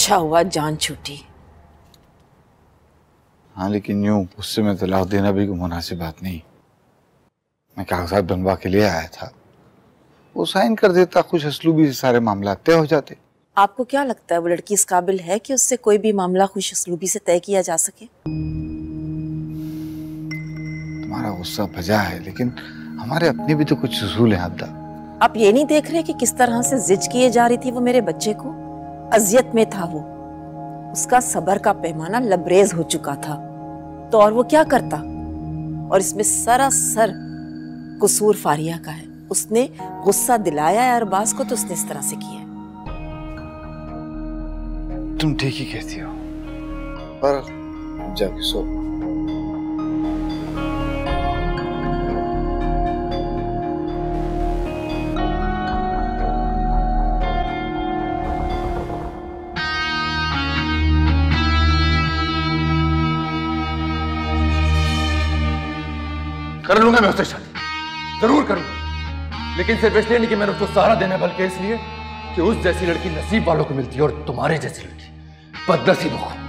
अच्छा हुआ जान छूटी। हाँ लेकिन यूं उससे मैं तलाक देना भी कोई मुनासिब बात नहीं। मैं कागजात बनवा के लिए आया था, वो साइन कर देता, खुश असलूबी से सारे मामला तय हो जाते। आपको क्या लगता है वो लड़की इस काबिल है कि उससे कोई भी मामला खुश असलूबी से तय किया जा सके? तुम्हारा गुस्सा भजा है लेकिन हमारे अपने भी तो कुछ उसूल हैं। आप ये नहीं देख रहे कि किस तरह से जिद किए जा रही थी वो मेरे बच्चे को? अजियत में था वो, उसका सबर का पैमाना लबरेज हो चुका था तो और वो क्या करता। और इसमें सरासर कसूर फारिया का है, उसने गुस्सा दिलाया है अरबाज को तो उसने इस तरह से किया। तुम ठीक ही कहती हो, पर जाके सो। कर लूंगा मैं उससे शादी, जरूर करूंगा, लेकिन सिर्फ इसलिए नहीं कि मैंने उसको सहारा देना, बल्कि इसलिए कि उस जैसी लड़की नसीब वालों को मिलती है और तुम्हारे जैसी लड़की बदनसीबों को।